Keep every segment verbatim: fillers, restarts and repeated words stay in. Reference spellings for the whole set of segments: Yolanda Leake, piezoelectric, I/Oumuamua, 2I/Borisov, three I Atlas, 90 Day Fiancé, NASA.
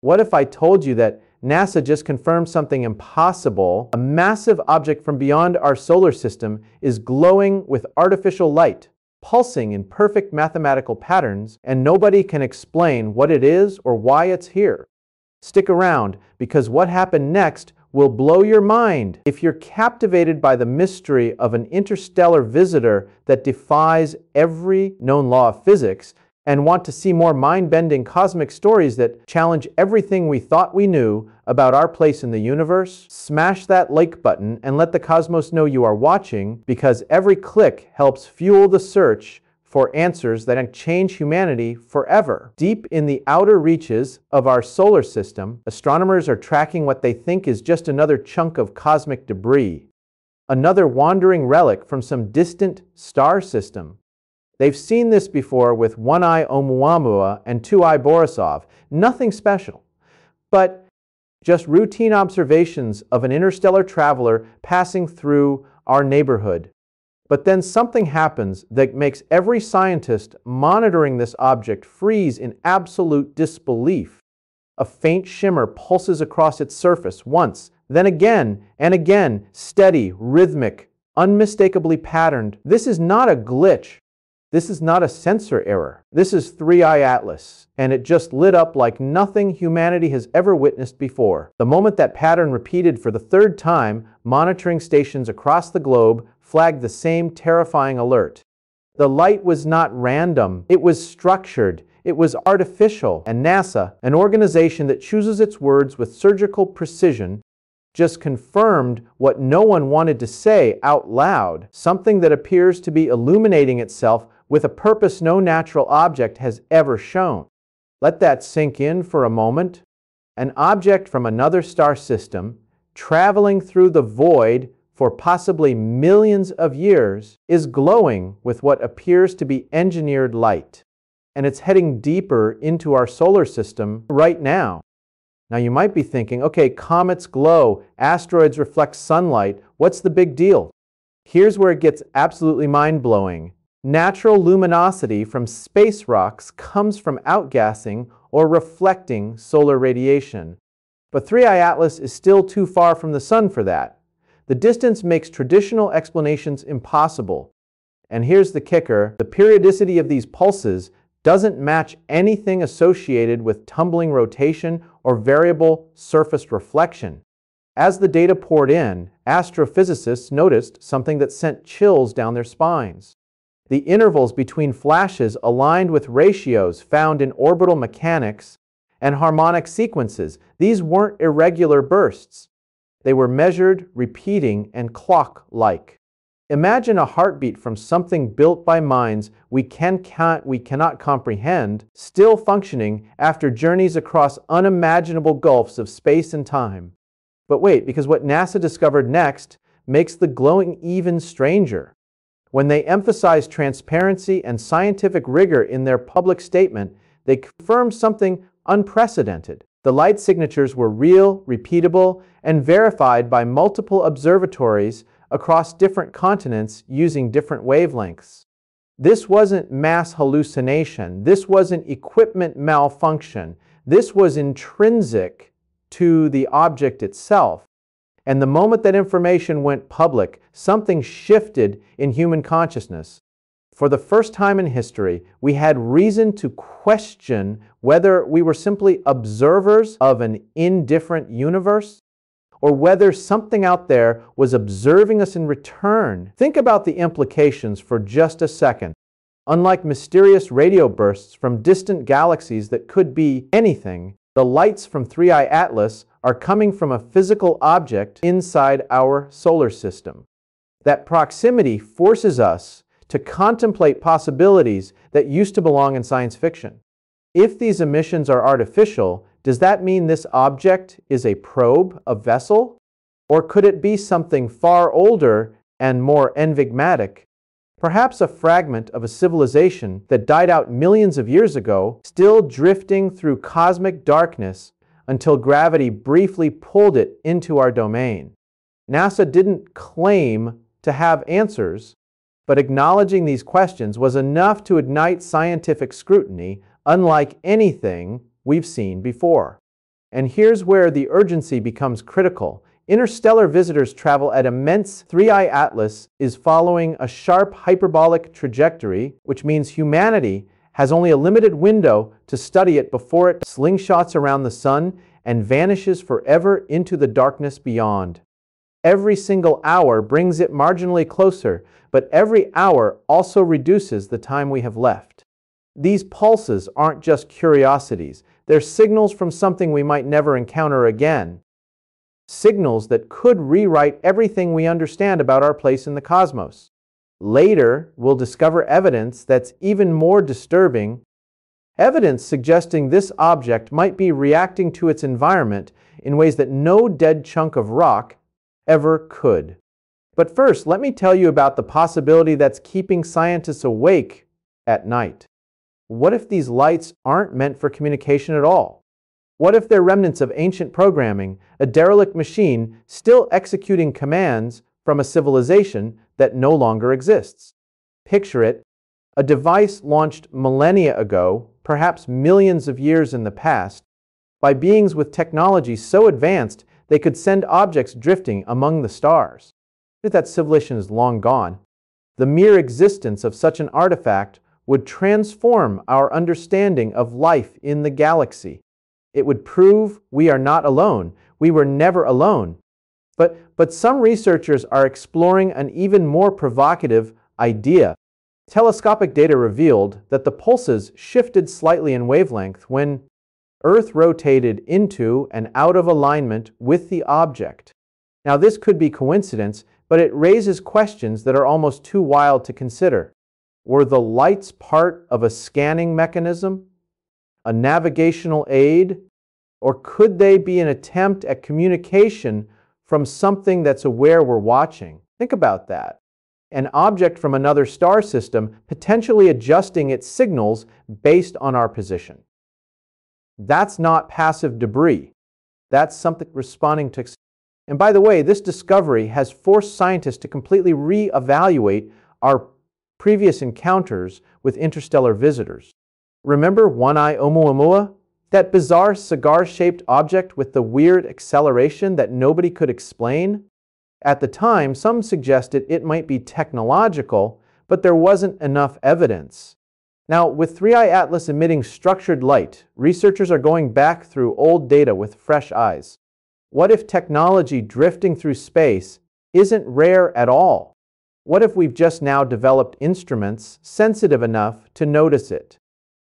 What if I told you that NASA just confirmed something impossible? A massive object from beyond our solar system is glowing with artificial light, pulsing in perfect mathematical patterns, and nobody can explain what it is or why it's here. Stick around, because what happened next will blow your mind. If you're captivated by the mystery of an interstellar visitor that defies every known law of physics, and want to see more mind-bending cosmic stories that challenge everything we thought we knew about our place in the universe, smash that like button and let the cosmos know you are watching, because every click helps fuel the search for answers that can change humanity forever. Deep in the outer reaches of our solar system, astronomers are tracking what they think is just another chunk of cosmic debris, another wandering relic from some distant star system. They've seen this before with one I/Oumuamua and two I/Borisov. Nothing special, but just routine observations of an interstellar traveler passing through our neighborhood. But then something happens that makes every scientist monitoring this object freeze in absolute disbelief. A faint shimmer pulses across its surface once, then again and again, steady, rhythmic, unmistakably patterned. This is not a glitch. This is not a sensor error. This is three I Atlas, and it just lit up like nothing humanity has ever witnessed before. The moment that pattern repeated for the third time, monitoring stations across the globe flagged the same terrifying alert. The light was not random. It was structured. It was artificial. And NASA, an organization that chooses its words with surgical precision, just confirmed what no one wanted to say out loud, something that appears to be illuminating itself with a purpose no natural object has ever shown. Let that sink in for a moment. An object from another star system, traveling through the void for possibly millions of years, is glowing with what appears to be engineered light. And it's heading deeper into our solar system right now. Now you might be thinking, okay, comets glow, asteroids reflect sunlight, what's the big deal? Here's where it gets absolutely mind-blowing. Natural luminosity from space rocks comes from outgassing or reflecting solar radiation. But three I Atlas is still too far from the sun for that. The distance makes traditional explanations impossible. And here's the kicker, the periodicity of these pulses doesn't match anything associated with tumbling rotation or variable surface reflection. As the data poured in, astrophysicists noticed something that sent chills down their spines. The intervals between flashes aligned with ratios found in orbital mechanics and harmonic sequences. These weren't irregular bursts. They were measured, repeating, and clock-like. Imagine a heartbeat from something built by minds we, can, can't, we cannot comprehend, still functioning after journeys across unimaginable gulfs of space and time. But wait, because what NASA discovered next makes the glowing even stranger. When they emphasize transparency and scientific rigor in their public statement, they confirm something unprecedented. The light signatures were real, repeatable, and verified by multiple observatories across different continents using different wavelengths. This wasn't mass hallucination. This wasn't equipment malfunction. This was intrinsic to the object itself. And the moment that information went public, something shifted in human consciousness. For the first time in history, we had reason to question whether we were simply observers of an indifferent universe, or whether something out there was observing us in return. Think about the implications for just a second. Unlike mysterious radio bursts from distant galaxies that could be anything, the lights from three I Atlas are coming from a physical object inside our solar system. That proximity forces us to contemplate possibilities that used to belong in science fiction. If these emissions are artificial, does that mean this object is a probe, a vessel? Or could it be something far older and more enigmatic? Perhaps a fragment of a civilization that died out millions of years ago, still drifting through cosmic darkness until gravity briefly pulled it into our domain. NASA didn't claim to have answers, but acknowledging these questions was enough to ignite scientific scrutiny unlike anything we've seen before. And here's where the urgency becomes critical. Interstellar visitors travel at immense three I Atlas is following a sharp hyperbolic trajectory, which means humanity has only a limited window to study it before it slingshots around the sun and vanishes forever into the darkness beyond. Every single hour brings it marginally closer, but every hour also reduces the time we have left. These pulses aren't just curiosities. They're signals from something we might never encounter again. Signals that could rewrite everything we understand about our place in the cosmos. Later, we'll discover evidence that's even more disturbing, evidence suggesting this object might be reacting to its environment in ways that no dead chunk of rock ever could. But first, let me tell you about the possibility that's keeping scientists awake at night. What if these lights aren't meant for communication at all? What if they're remnants of ancient programming, a derelict machine still executing commands from a civilization that no longer exists? Picture it, a device launched millennia ago, perhaps millions of years in the past, by beings with technology so advanced they could send objects drifting among the stars. If that civilization is long gone, the mere existence of such an artifact would transform our understanding of life in the galaxy. It would prove we are not alone. We were never alone. But, but some researchers are exploring an even more provocative idea. Telescopic data revealed that the pulses shifted slightly in wavelength when Earth rotated into and out of alignment with the object. Now, this could be coincidence, but it raises questions that are almost too wild to consider. Were the lights part of a scanning mechanism? A navigational aid? Or could they be an attempt at communication from something that's aware we're watching? Think about that. An object from another star system potentially adjusting its signals based on our position. That's not passive debris. That's something responding to... And by the way, this discovery has forced scientists to completely re-evaluate our previous encounters with interstellar visitors. Remember one I Oumuamua? That bizarre cigar-shaped object with the weird acceleration that nobody could explain? At the time, some suggested it might be technological, but there wasn't enough evidence. Now, with three I Atlas emitting structured light, researchers are going back through old data with fresh eyes. What if technology drifting through space isn't rare at all? What if we've just now developed instruments sensitive enough to notice it?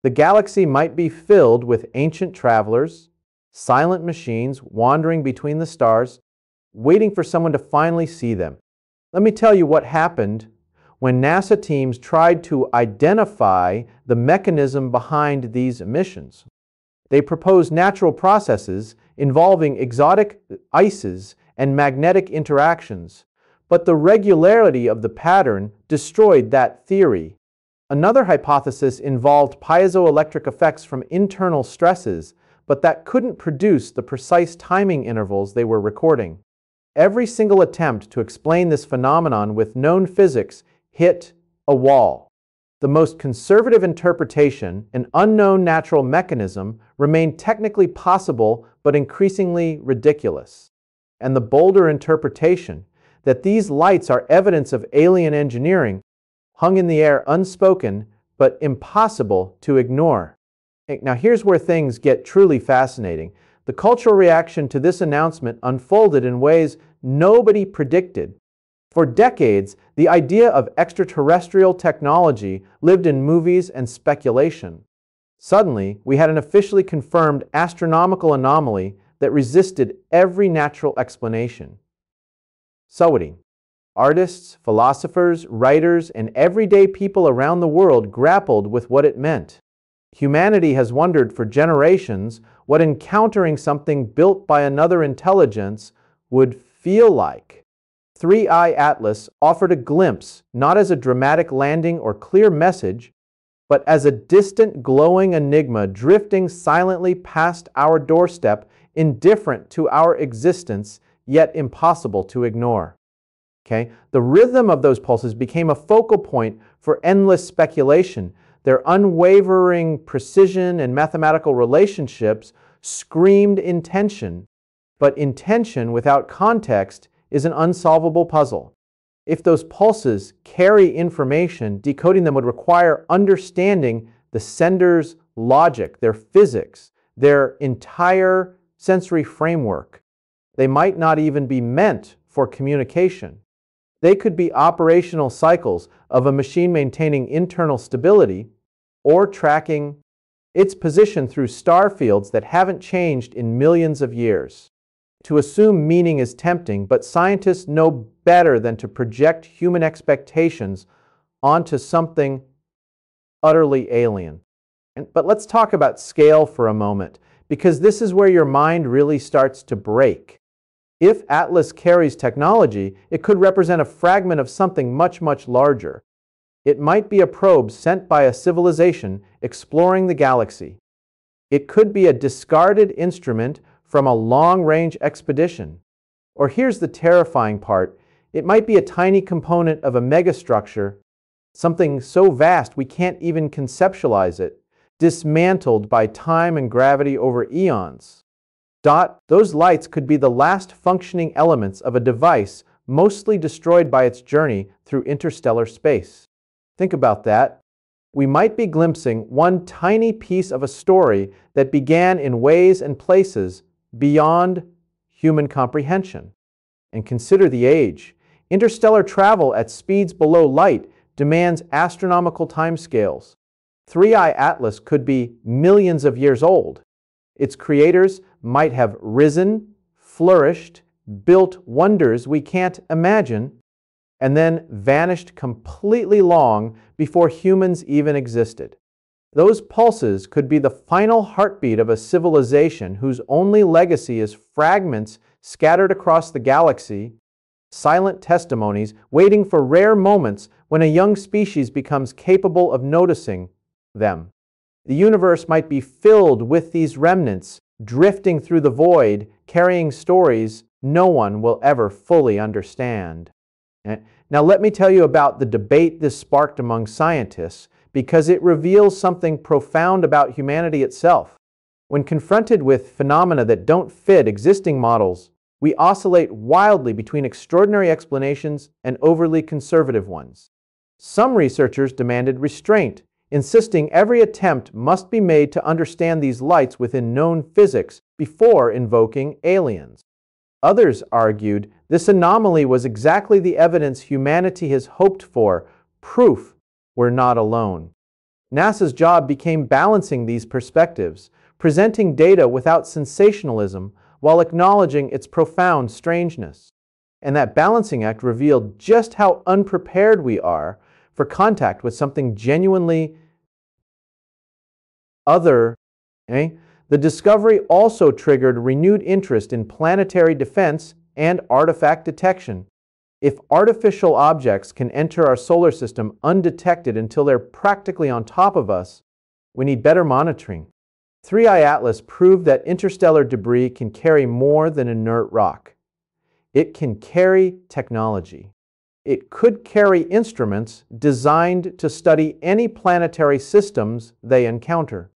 The galaxy might be filled with ancient travelers, silent machines wandering between the stars, waiting for someone to finally see them. Let me tell you what happened when NASA teams tried to identify the mechanism behind these emissions. They proposed natural processes involving exotic ices and magnetic interactions, but the regularity of the pattern destroyed that theory. Another hypothesis involved piezoelectric effects from internal stresses, but that couldn't produce the precise timing intervals they were recording. Every single attempt to explain this phenomenon with known physics hit a wall. The most conservative interpretation, an unknown natural mechanism, remained technically possible but increasingly ridiculous. And the bolder interpretation, that these lights are evidence of alien engineering, hung in the air unspoken, but impossible to ignore. Now here's where things get truly fascinating. The cultural reaction to this announcement unfolded in ways nobody predicted. For decades, the idea of extraterrestrial technology lived in movies and speculation. Suddenly, we had an officially confirmed astronomical anomaly that resisted every natural explanation. Sawatdee. Artists, philosophers, writers, and everyday people around the world grappled with what it meant. Humanity has wondered for generations what encountering something built by another intelligence would feel like. three I Atlas offered a glimpse, not as a dramatic landing or clear message, but as a distant glowing enigma drifting silently past our doorstep, indifferent to our existence, yet impossible to ignore. Okay? The rhythm of those pulses became a focal point for endless speculation. Their unwavering precision and mathematical relationships screamed intention, but intention without context is an unsolvable puzzle. If those pulses carry information, decoding them would require understanding the sender's logic, their physics, their entire sensory framework. They might not even be meant for communication. They could be operational cycles of a machine maintaining internal stability or tracking its position through star fields that haven't changed in millions of years. To assume meaning is tempting, but scientists know better than to project human expectations onto something utterly alien. And, but let's talk about scale for a moment, because this is where your mind really starts to break. If Atlas carries technology, it could represent a fragment of something much, much larger. It might be a probe sent by a civilization exploring the galaxy. It could be a discarded instrument from a long-range expedition. Or here's the terrifying part, it might be a tiny component of a megastructure, something so vast we can't even conceptualize it, dismantled by time and gravity over eons. Dot, those lights could be the last functioning elements of a device mostly destroyed by its journey through interstellar space. Think about that. We might be glimpsing one tiny piece of a story that began in ways and places beyond human comprehension. And consider the age. Interstellar travel at speeds below light demands astronomical timescales. three I Atlas could be millions of years old. Its creators might have risen, flourished, built wonders we can't imagine, and then vanished completely long before humans even existed. Those pulses could be the final heartbeat of a civilization whose only legacy is fragments scattered across the galaxy, silent testimonies waiting for rare moments when a young species becomes capable of noticing them. The universe might be filled with these remnants, drifting through the void, carrying stories no one will ever fully understand. Now let me tell you about the debate this sparked among scientists, because it reveals something profound about humanity itself. When confronted with phenomena that don't fit existing models, we oscillate wildly between extraordinary explanations and overly conservative ones. Some researchers demanded restraint, insisting every attempt must be made to understand these lights within known physics before invoking aliens. Others argued this anomaly was exactly the evidence humanity has hoped for, proof we're not alone. NASA's job became balancing these perspectives, presenting data without sensationalism while acknowledging its profound strangeness. And that balancing act revealed just how unprepared we are for contact with something genuinely other. Eh? The discovery also triggered renewed interest in planetary defense and artifact detection. If artificial objects can enter our solar system undetected until they're practically on top of us, we need better monitoring. three I Atlas proved that interstellar debris can carry more than inert rock. It can carry technology. It could carry instruments designed to study any planetary systems they encounter.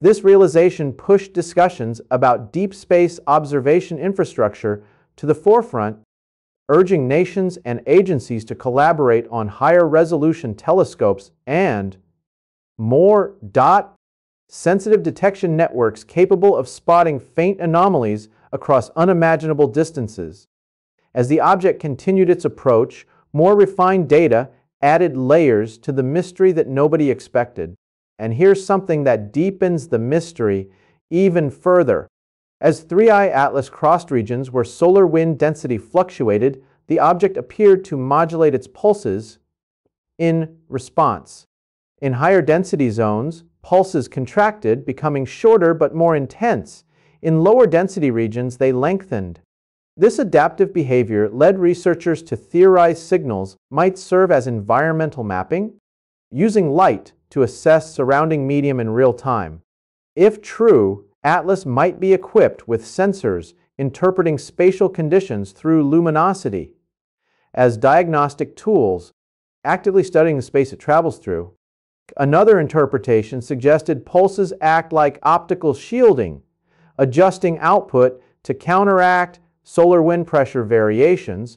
This realization pushed discussions about deep space observation infrastructure to the forefront, urging nations and agencies to collaborate on higher-resolution telescopes and more dot sensitive detection networks capable of spotting faint anomalies across unimaginable distances. As the object continued its approach, more refined data added layers to the mystery that nobody expected. And here's something that deepens the mystery even further. As three I Atlas crossed regions where solar wind density fluctuated, the object appeared to modulate its pulses in response. In higher density zones, pulses contracted, becoming shorter but more intense. In lower density regions, they lengthened. This adaptive behavior led researchers to theorize signals might serve as environmental mapping, using light to assess surrounding medium in real time. If true, Atlas might be equipped with sensors interpreting spatial conditions through luminosity as diagnostic tools, actively studying the space it travels through. Another interpretation suggested pulses act like optical shielding, adjusting output to counteract solar wind pressure variations,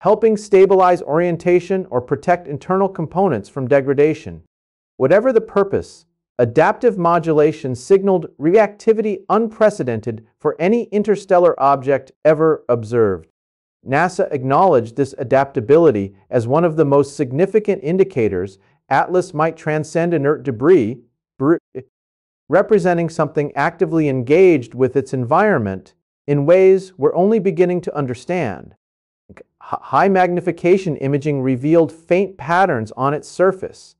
helping stabilize orientation or protect internal components from degradation. Whatever the purpose, adaptive modulation signaled reactivity unprecedented for any interstellar object ever observed. NASA acknowledged this adaptability as one of the most significant indicators Atlas might transcend inert debris, representing something actively engaged with its environment in ways we're only beginning to understand. High magnification imaging revealed faint patterns on its surface,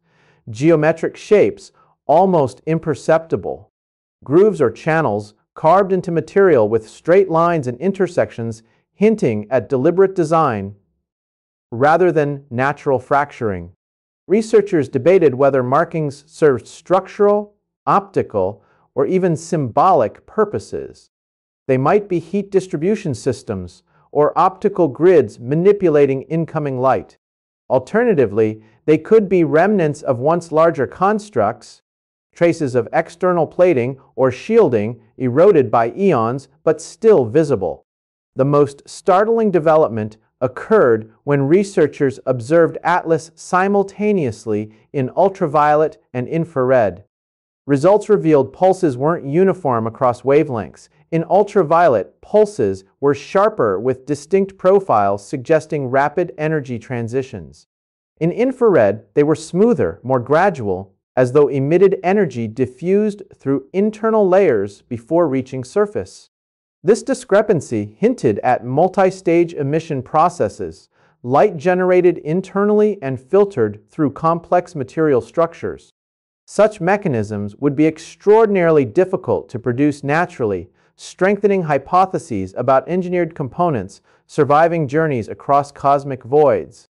geometric shapes almost imperceptible, grooves or channels carved into material with straight lines and intersections hinting at deliberate design rather than natural fracturing. Researchers debated whether markings served structural, optical, or even symbolic purposes. They might be heat distribution systems or optical grids manipulating incoming light. Alternatively, they could be remnants of once larger constructs, traces of external plating or shielding eroded by eons but still visible. The most startling development occurred when researchers observed Atlas simultaneously in ultraviolet and infrared. Results revealed pulses weren't uniform across wavelengths. In ultraviolet, pulses were sharper with distinct profiles suggesting rapid energy transitions. In infrared, they were smoother, more gradual, as though emitted energy diffused through internal layers before reaching surface. This discrepancy hinted at multi-stage emission processes, light generated internally and filtered through complex material structures. Such mechanisms would be extraordinarily difficult to produce naturally, strengthening hypotheses about engineered components surviving journeys across cosmic voids.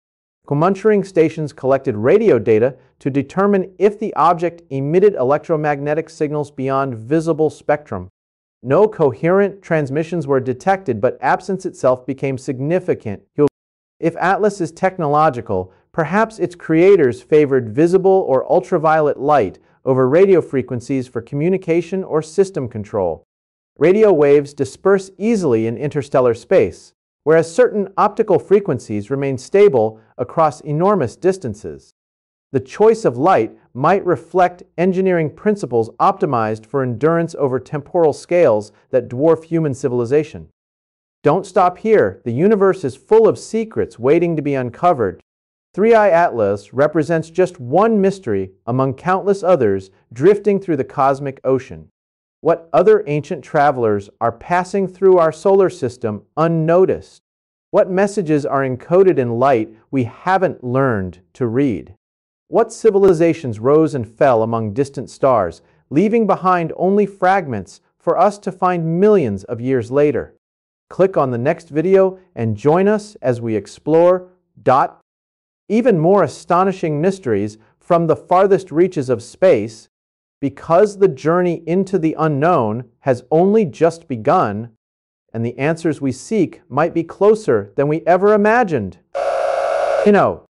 Monitoring stations collected radio data to determine if the object emitted electromagnetic signals beyond visible spectrum. No coherent transmissions were detected, but absence itself became significant. If Atlas is technological, perhaps its creators favored visible or ultraviolet light over radio frequencies for communication or system control. Radio waves disperse easily in interstellar space, whereas certain optical frequencies remain stable across enormous distances. The choice of light might reflect engineering principles optimized for endurance over temporal scales that dwarf human civilization. Don't stop here. The universe is full of secrets waiting to be uncovered. three I Atlas represents just one mystery among countless others drifting through the cosmic ocean. What other ancient travelers are passing through our solar system unnoticed? What messages are encoded in light we haven't learned to read? What civilizations rose and fell among distant stars, leaving behind only fragments for us to find millions of years later? Click on the next video and join us as we explore dot even more astonishing mysteries from the farthest reaches of space, because the journey into the unknown has only just begun, and the answers we seek might be closer than we ever imagined. You know.